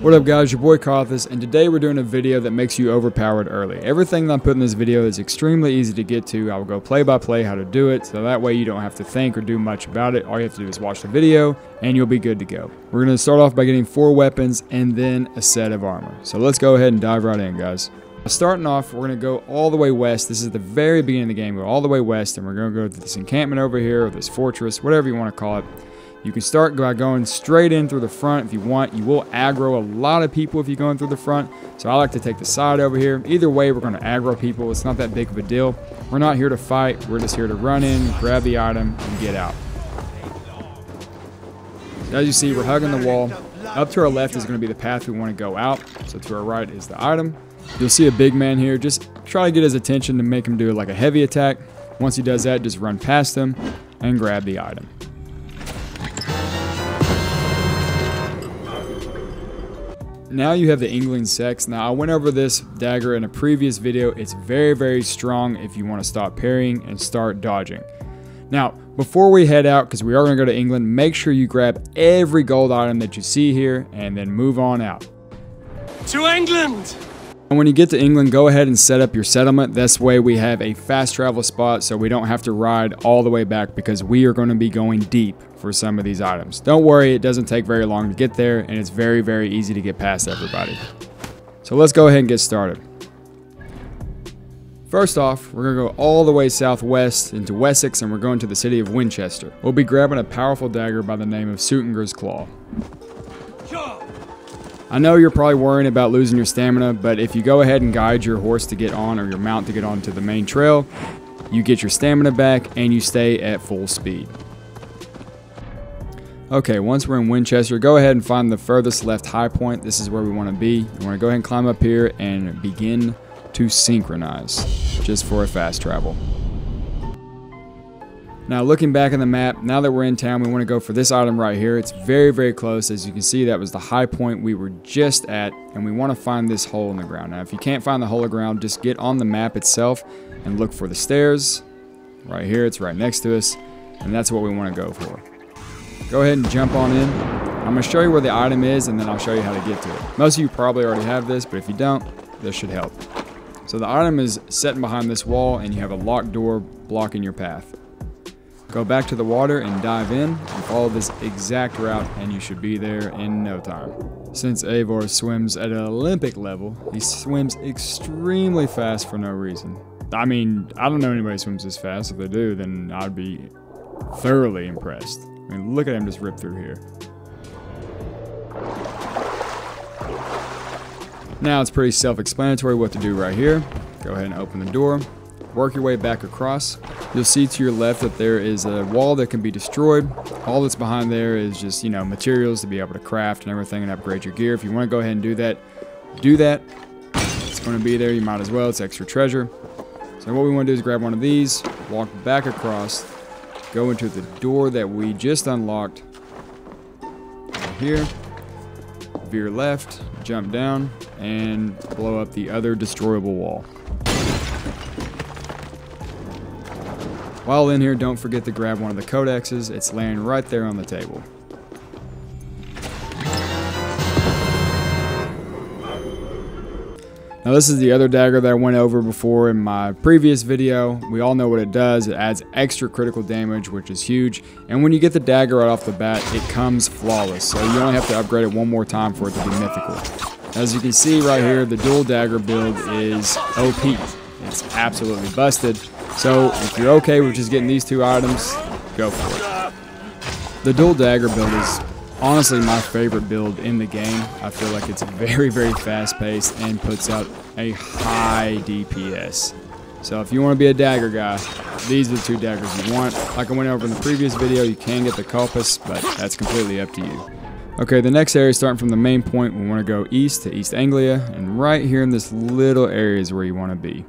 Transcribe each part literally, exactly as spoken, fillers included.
What up guys, your boy Khaathus, and today we're doing a video that makes you overpowered early. Everything that I put in this video is extremely easy to get to. I will go play by play how to do it, so that way you don't have to think or do much about it. All you have to do is watch the video and you'll be good to go. We're going to start off by getting four weapons and then a set of armor. So let's go ahead and dive right in guys. Starting off, we're going to go all the way west. This is the very beginning of the game. We're all the way west and we're going to go to this encampment over here, or this fortress, whatever you want to call it. You can start by going straight in through the front if you want. You will aggro a lot of people if you go in through the front, so I like to take the side over here. Either way, we're going to aggro people. It's not that big of a deal. We're not here to fight. We're just here to run in, grab the item, and get out. As you see, we're hugging the wall. Up to our left is going to be the path we want to go out, so to our right is the item. You'll see a big man here. Just try to get his attention to make him do like a heavy attack. Once he does that, just run past him and grab the item. Now you have the England Seax. Now I went over this dagger in a previous video. It's very, very strong if you want to stop parrying and start dodging. Now, before we head out, because we are going to go to England, make sure you grab every gold item that you see here and then move on out. To England! And when you get to England, go ahead and set up your settlement. This way we have a fast travel spot so we don't have to ride all the way back, because we are going to be going deep for some of these items. Don't worry, it doesn't take very long to get there, and it's very, very easy to get past everybody. So let's go ahead and get started. First off, we're going to go all the way southwest into Wessex, and we're going to the city of Winchester. We'll be grabbing a powerful dagger by the name of Suttungr's Claw. I know you're probably worrying about losing your stamina, but if you go ahead and guide your horse to get on, or your mount to get on to the main trail, you get your stamina back and you stay at full speed. Okay, once we're in Winchester, go ahead and find the furthest left high point. This is where we want to be. You want to go ahead and climb up here and begin to synchronize, just for a fast travel. Now looking back on the map, now that we're in town, we want to go for this item right here. It's very, very close. As you can see, that was the high point we were just at, and we want to find this hole in the ground. Now if you can't find the hole in the ground, just get on the map itself and look for the stairs. Right here, it's right next to us, and that's what we want to go for. Go ahead and jump on in. I'm going to show you where the item is, and then I'll show you how to get to it. Most of you probably already have this, but if you don't, this should help. So the item is sitting behind this wall, and you have a locked door blocking your path. Go back to the water and dive in, and follow this exact route, and you should be there in no time. Since Eivor swims at an Olympic level, he swims extremely fast for no reason. I mean, I don't know anybody who swims this fast. If they do, then I'd be thoroughly impressed. I mean, look at him just rip through here. Now it's pretty self-explanatory what to do right here. Go ahead and open the door. Work your way back across. You'll see to your left that there is a wall that can be destroyed. All that's behind there is just, you know, materials to be able to craft and everything and upgrade your gear. If you want to go ahead and do that, do that. It's going to be there. You might as well. It's extra treasure. So what we want to do is grab one of these, walk back across, go into the door that we just unlocked right here, veer left, jump down, and blow up the other destroyable wall. While in here, don't forget to grab one of the codexes. It's laying right there on the table. Now this is the other dagger that I went over before in my previous video. We all know what it does. It adds extra critical damage, which is huge. And when you get the dagger right off the bat, it comes flawless. So you only have to upgrade it one more time for it to be mythical. As you can see right here, the dual dagger build is O P. It's absolutely busted. So if you're okay with just getting these two items, go for it. The dual dagger build is honestly my favorite build in the game. I feel like it's very, very fast paced and puts out a high D P S. So if you want to be a dagger guy, these are the two daggers you want. Like I went over in the previous video, you can get the compass, but that's completely up to you. Okay, the next area, starting from the main point, we want to go east to East Anglia, and right here in this little area is where you want to be.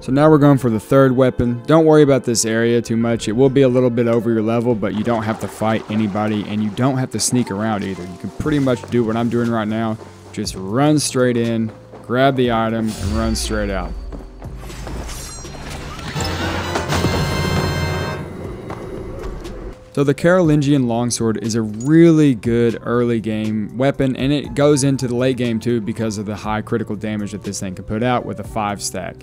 So now we're going for the third weapon. Don't worry about this area too much. It will be a little bit over your level, but you don't have to fight anybody, and you don't have to sneak around either. You can pretty much do what I'm doing right now. Just run straight in, grab the item, and run straight out. So the Carolingian Longsword is a really good early game weapon, and it goes into the late game too because of the high critical damage that this thing can put out with a five stack.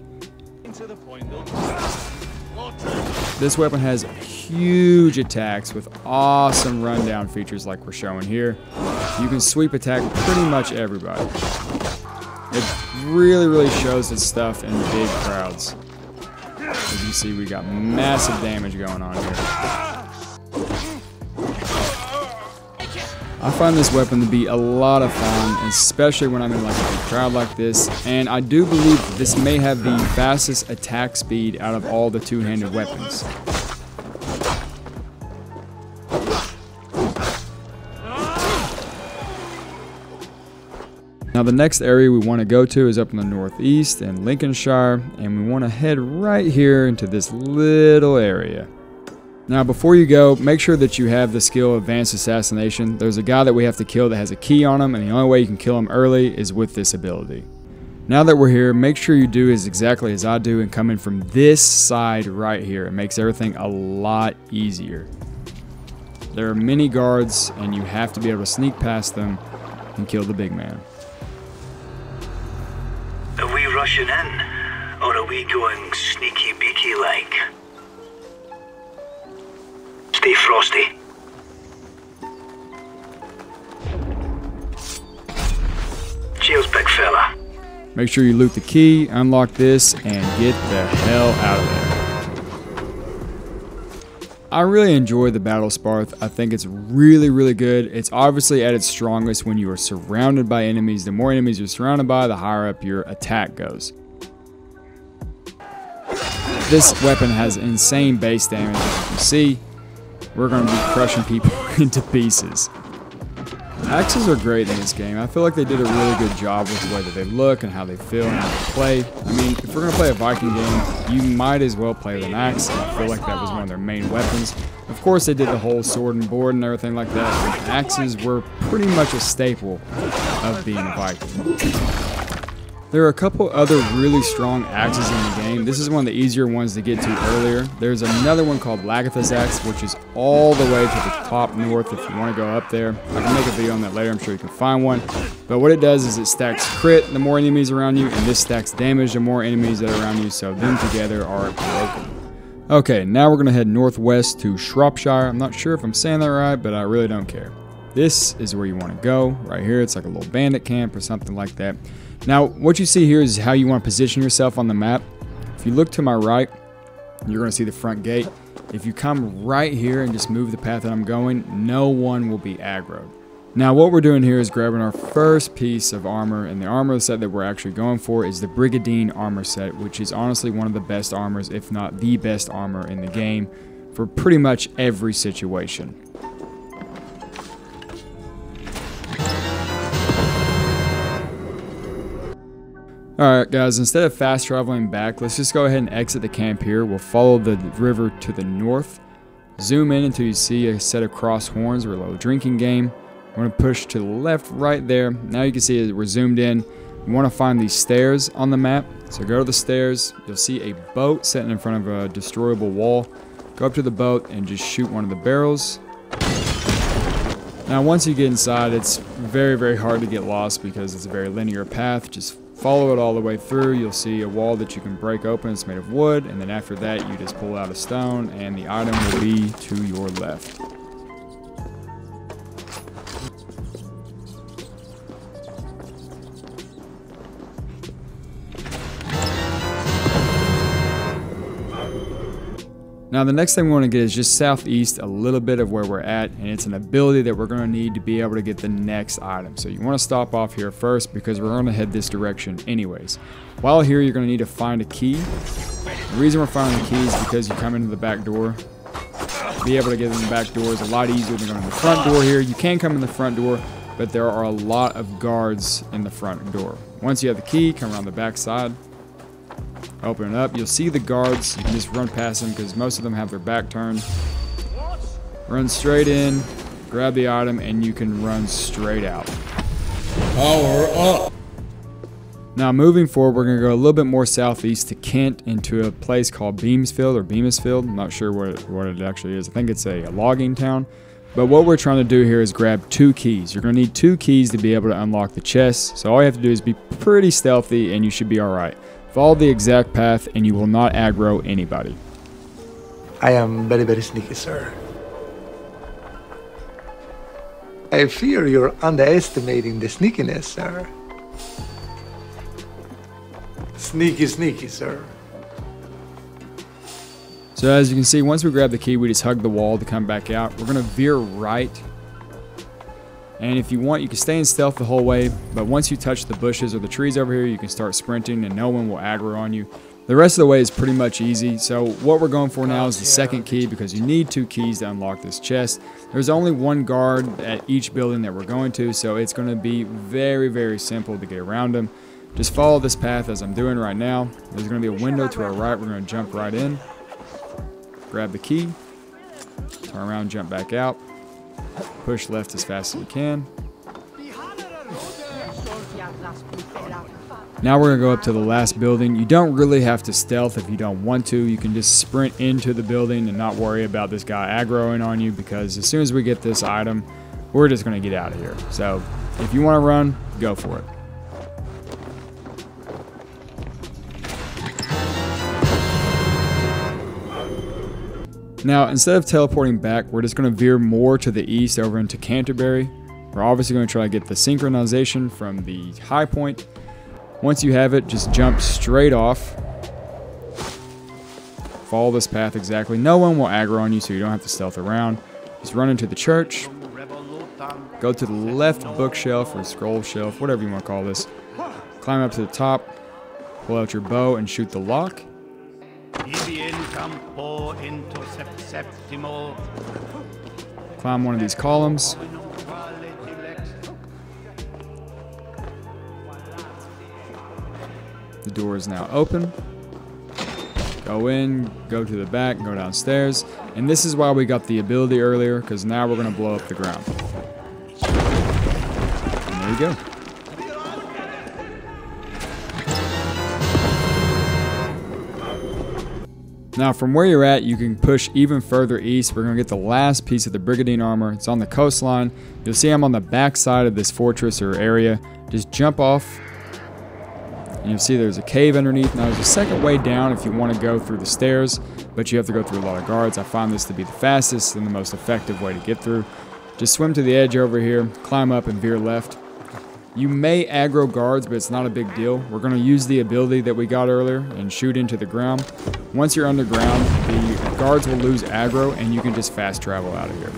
This weapon has huge attacks with awesome rundown features like we're showing here. You can sweep attack pretty much everybody. It really, really shows its stuff in big crowds. As you see, we got massive damage going on here. I find this weapon to be a lot of fun, especially when I'm in like a crowd like this, and I do believe that this may have the fastest attack speed out of all the two-handed weapons. Now the next area we want to go to is up in the northeast in Lincolnshire, and we want to head right here into this little area. Now before you go, make sure that you have the skill Advanced Assassination. There's a guy that we have to kill that has a key on him, and the only way you can kill him early is with this ability. Now that we're here, make sure you do is exactly as I do and come in from this side right here. It makes everything a lot easier. There are many guards, and you have to be able to sneak past them and kill the big man. Are we rushing in, or are we going sneaky beaky like? Stay frosty. Cheers, big fella. Make sure you loot the key, unlock this, and get the hell out of there. I really enjoy the Battle Sparth. I think it's really, really good. It's obviously at its strongest when you are surrounded by enemies. The more enemies you're surrounded by, the higher up your attack goes. This weapon has insane base damage, as you see. We're going to be crushing people into pieces. Axes are great in this game. I feel like they did a really good job with the way that they look and how they feel and how they play. I mean, if we're going to play a Viking game, you might as well play with an axe. I feel like that was one of their main weapons. Of course, they did the whole sword and board and everything like that, but axes were pretty much a staple of being a Viking. There are a couple other really strong axes in the game. This is one of the easier ones to get to earlier. There's another one called Lagatha's Axe, which is all the way to the top north if you want to go up there. I can make a video on that later. I'm sure you can find one. But what it does is it stacks crit the more enemies around you, and this stacks damage the more enemies that are around you, so them together are broken. Okay, now we're going to head northwest to Shropshire. I'm not sure if I'm saying that right, but I really don't care. This is where you want to go. Right here, it's like a little bandit camp or something like that. Now, what you see here is how you want to position yourself on the map. If you look to my right, you're going to see the front gate. If you come right here and just move the path that I'm going, no one will be aggroed. Now, what we're doing here is grabbing our first piece of armor, and the armor set that we're actually going for is the Brigandine Armor set, which is honestly one of the best armors, if not the best armor in the game, for pretty much every situation. Alright guys, instead of fast traveling back, let's just go ahead and exit the camp here. We'll follow the river to the north. Zoom in until you see a set of cross horns or a little drinking game. We're going to push to the left right there. Now you can see that we're zoomed in. You want to find these stairs on the map. So go to the stairs. You'll see a boat sitting in front of a destroyable wall. Go up to the boat and just shoot one of the barrels. Now once you get inside, it's very, very hard to get lost because it's a very linear path. Just follow it all the way through. You'll see a wall that you can break open. It's made of wood, and then after that you just pull out a stone and the item will be to your left. Now the next thing we want to get is just southeast a little bit of where we're at, and it's an ability that we're going to need to be able to get the next item. So you want to stop off here first because we're going to head this direction anyways. While here you're going to need to find a key. The reason we're finding the key is because you come into the back door. Be able to get in the back door is a lot easier than going to the front door here. You can come in the front door, but there are a lot of guards in the front door. Once you have the key, come around the back side. Open it up. You'll see the guards. You can just run past them because most of them have their back turned. Run straight in, grab the item, and you can run straight out. Power up! Now moving forward, we're gonna go a little bit more southeast to Kent into a place called Beamsfield or Beamisfield. I'm not sure what it, what it actually is. I think it's a, a logging town. But what we're trying to do here is grab two keys. You're gonna need two keys to be able to unlock the chest. So all you have to do is be pretty stealthy and you should be all right. Follow the exact path and you will not aggro anybody. I am very, very sneaky, sir. I fear you're underestimating the sneakiness, sir. Sneaky, sneaky, sir. So as you can see, once we grab the key, we just hug the wall to come back out. We're going to veer right. And if you want, you can stay in stealth the whole way. But once you touch the bushes or the trees over here, you can start sprinting and no one will aggro on you. The rest of the way is pretty much easy. So what we're going for now is the second key because you need two keys to unlock this chest. There's only one guard at each building that we're going to, so it's going to be very, very simple to get around them. Just follow this path as I'm doing right now. There's going to be a window to our right. We're going to jump right in, grab the key, turn around, jump back out, push left as fast as we can. Now we're going to go up to the last building. You don't really have to stealth if you don't want to. You can just sprint into the building and not worry about this guy aggroing on you because as soon as we get this item, we're just going to get out of here. So if you want to run, go for it. Now, instead of teleporting back, we're just going to veer more to the east over into Canterbury. We're obviously going to try to get the synchronization from the high point. Once you have it, just jump straight off. Follow this path exactly. No one will aggro on you, so you don't have to stealth around. Just run into the church. Go to the left bookshelf or scroll shelf, whatever you want to call this. Climb up to the top. Pull out your bow and shoot the lock. Climb one of these columns. The door is now open. Go in, go to the back, go downstairs. And this is why we got the ability earlier, because now we're going to blow up the ground. And there you go. Now from where you're at, you can push even further east. We're going to get the last piece of the Brigandine Armor. It's on the coastline. You'll see I'm on the back side of this fortress or area. Just jump off. And you'll see there's a cave underneath. Now there's a second way down if you want to go through the stairs, but you have to go through a lot of guards. I find this to be the fastest and the most effective way to get through. Just swim to the edge over here, climb up and veer left. You may aggro guards, but it's not a big deal. We're going to use the ability that we got earlier and shoot into the ground. Once you're underground, the guards will lose aggro and you can just fast travel out of here.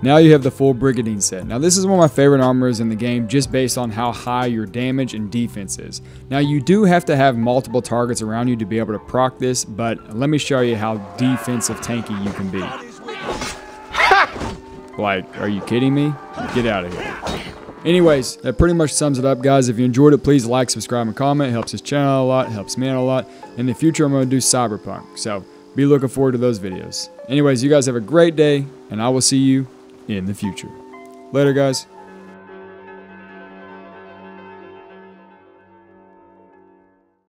Now you have the full Brigandine set. Now this is one of my favorite armors in the game just based on how high your damage and defense is. Now you do have to have multiple targets around you to be able to proc this, but let me show you how defensive tanky you can be. Like, are you kidding me? Get out of here. Anyways, that pretty much sums it up, guys. If you enjoyed it, please like, subscribe, and comment. It helps this channel a lot, helps me out a lot. In the future, I'm going to do Cyberpunk, so be looking forward to those videos. Anyways, you guys have a great day, and I will see you in the future. Later, guys.